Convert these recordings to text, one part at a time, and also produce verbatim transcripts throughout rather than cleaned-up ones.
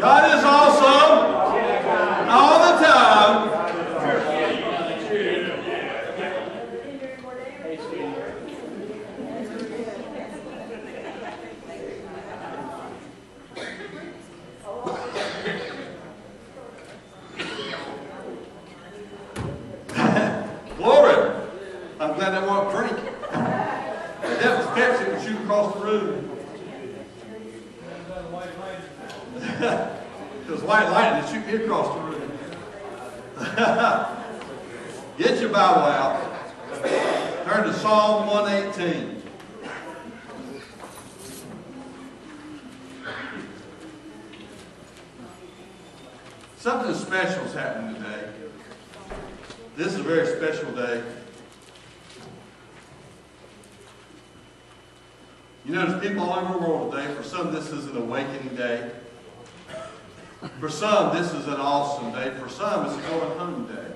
God is awesome all the time. Glory. I'm glad I won't drink. That was Pepsi when she was across the room. Because white lightning shoot me across the room. Get your Bible out. Turn to Psalm one eighteen. Something special is happening today. This is a very special day. You know, there's people all over the world today. For some, this is an awakening day. For some, this is an awesome day. For some, it's a going home day.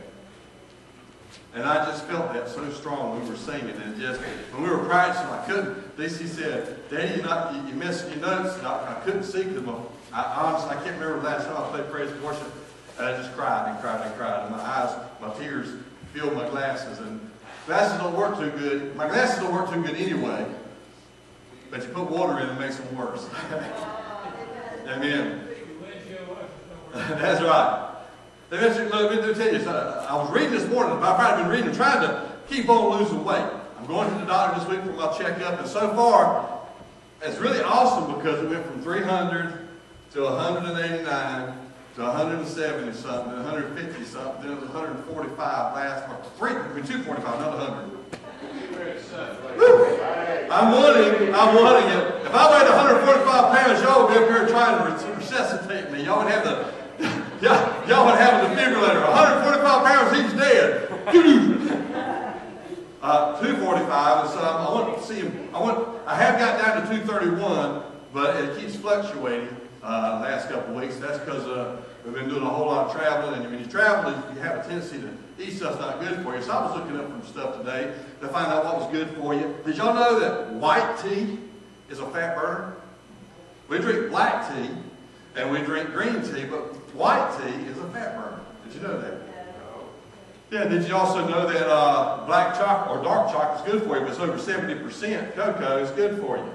And I just felt that so strong when we were singing. And just when we were practicing, I couldn't. Lisa said, "Daddy, you're not, you, you missed your notes." And I, I couldn't see them. I honestly, I can't remember the last time I played praise and worship. And I just cried and cried and cried. And my eyes, my tears filled my glasses. And glasses don't work too good. My glasses don't work too good anyway. But you put water in, it makes them worse. Amen. That's right. Eventually, let me tell you, so I was reading this morning, but I've been reading, trying to keep on losing weight. I'm going to the doctor this week for my checkup, and so far, it's really awesome because it went from three hundred to one hundred eighty-nine to one hundred seventy something, to one hundred fifty something, then it was one hundred forty-five last month. Three, I mean, two forty-five, not one hundred. Woo. I'm wanting, I'm wanting it. If I weighed one hundred forty-five pounds, y'all would be up here trying to resuscitate me. Y'all would have the, y'all would have a defibrillator. one hundred forty-five pounds, he's dead. uh, two forty-five, and so I want to see him. I want, I have got down to two thirty-one, but it keeps fluctuating uh, the last couple of weeks. That's because uh, we've been doing a whole lot of traveling, and when you travel, you have a tendency to eat stuff's not good for you. So I was looking up from stuff today to find out what was good for you. Did y'all know that white tea is a fat burner? We drink black tea and we drink green tea, but white tea is a fat burner. Did you know that? Yeah, did you also know that uh, black chocolate or dark chocolate is good for you, but it's over seventy percent cocoa is good for you?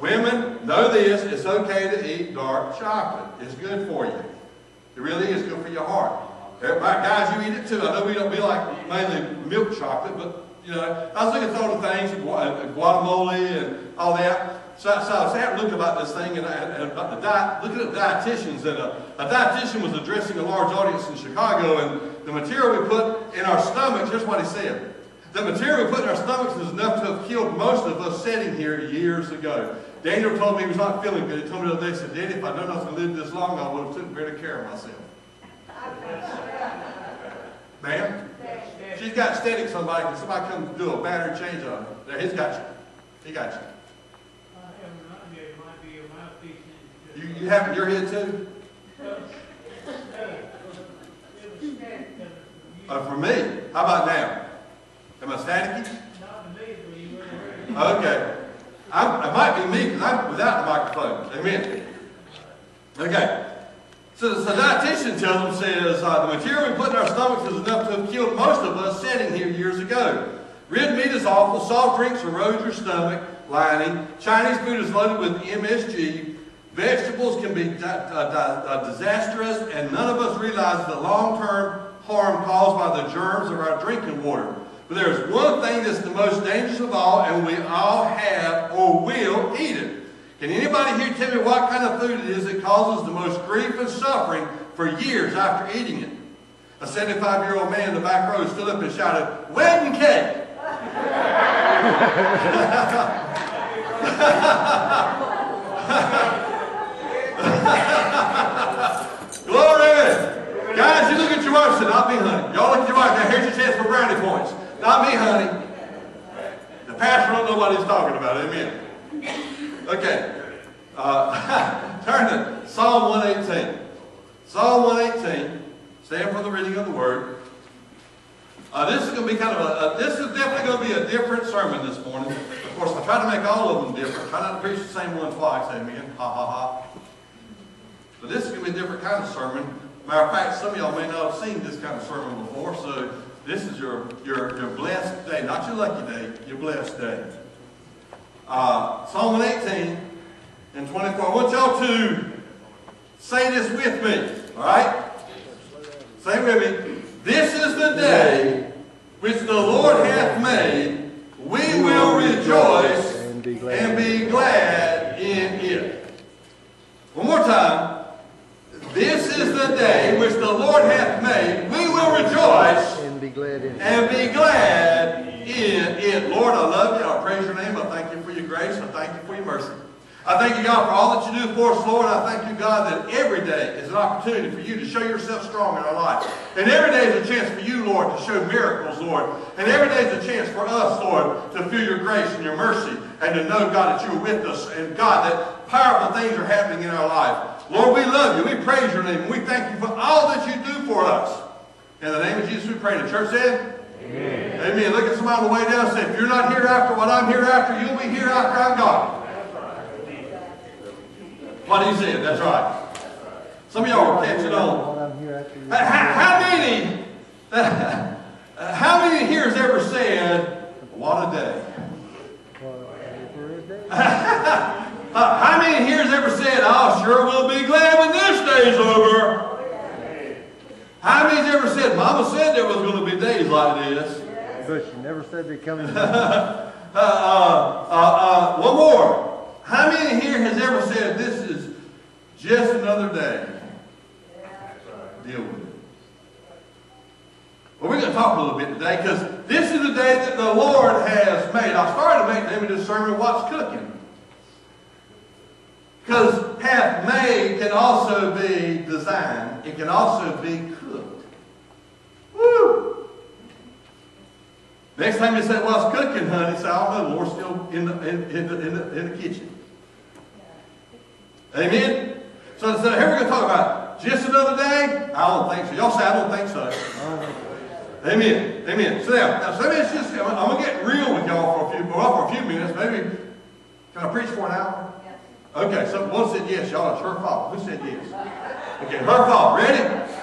Women, know this, it's okay to eat dark chocolate. It's good for you. It really is good for your heart. Everybody, guys, you eat it too. I know we don't be like mainly milk chocolate, but you know, I was looking at all the things, guacamole and all that. So, so I was having a look about this thing and, and about the diet, looking at dietitians. And a, a dietitian was addressing a large audience in Chicago, and the material we put in our stomachs, here's what he said. The material we put in our stomachs is enough to have killed most of us sitting here years ago. Daniel told me he was not feeling good. He told me the other day, he said, "Daddy, if I'd known I was going to live this long, I would have took better care of myself." Ma'am? She's got static somebody. Can somebody come do a battery change on her? There, he's got you. He got you. You, you have it in your head too? Uh, for me? How about now? Am I staticky? Okay. I'm, it might be me because I'm without the microphone. Amen. Okay. So the dietitian tells them, says, uh, the material we put in our stomachs is enough to have killed most of us sitting here years ago. Red meat is awful. Soft drinks erode your stomach lining. Chinese food is loaded with M S G. Vegetables can be di di di disastrous, and none of us realize the long-term harm caused by the germs of our drinking water. But there is one thing that's the most dangerous of all, and we all have or will eat it. Can anybody here tell me what kind of food it is that causes the most grief and suffering for years after eating it? A seventy-five-year-old man in the back row stood up and shouted, "Wedding cake!" Glory! Guys, you look at your wife and say, "Not me, honey." Y'all look at your wife. Now, here's your chance for brownie points. "Not me, honey." The pastor don't know what he's talking about. Amen. Okay, uh, turn to Psalm one eighteen. Psalm one eighteen, stand for the reading of the Word. Uh, this is going to be kind of a, a this is definitely going to be a different sermon this morning. Of course, I try to make all of them different. Try not to preach the same one twice, amen. Ha, ha, ha. But this is going to be a different kind of sermon. Matter of fact, some of y'all may not have seen this kind of sermon before, so this is your, your, your blessed day. Not your lucky day, your blessed day. Uh, Psalm one eighteen and twenty-four. I want y'all to say this with me, all right? Say it with me. This is the day which the Lord hath made. We will rejoice and be glad, and be glad in it. One more time. This is the day which the Lord hath made. We will rejoice and be glad in it. And be glad in it. Lord, I love you. I praise your name. I thank you for your grace. I thank you for your mercy. I thank you, God, for all that you do for us, Lord. I thank you, God, that every day is an opportunity for you to show yourself strong in our life. And every day is a chance for you, Lord, to show miracles, Lord. And every day is a chance for us, Lord, to feel your grace and your mercy and to know, God, that you're with us. And, God, that powerful things are happening in our life. Lord, we love you. We praise your name. We thank you for all that you do for us. In the name of Jesus, we pray. The church said, amen. Amen. Look at somebody on the way down and say, if you're not here after what I'm here after, you'll be here after I'm gone. What he said, that's right. Some of y'all are catching on. How, how many, how many here has ever said, what a day? How many here has ever said, I sure will be glad when this day's over? How many has ever said, Mama said there was going to be days like this? But she never said they'd come. uh, uh, uh, uh, one more. How many here has ever said, this is just another day? Deal with it. Well, we're going to talk a little bit today because this is the day that the Lord has made. I started making the image of sermon, what's cooking? Because hath made can also be designed. It can also be cooked. Woo! Next time you say, well, it's cooking, honey, say, I don't know, Lord's still in the, in, in the, in the, in the kitchen. Amen? So, so here we're going to talk about just another day? I don't think so. Y'all say, I don't think so. Amen. Amen. So now, now so let me just, I'm, I'm going to get real with y'all for a few, well, for a few minutes. Maybe, can I preach for an hour? Yes. Okay, so one said yes. Y'all, it's her fault. Who said yes? Okay, her fault. Ready?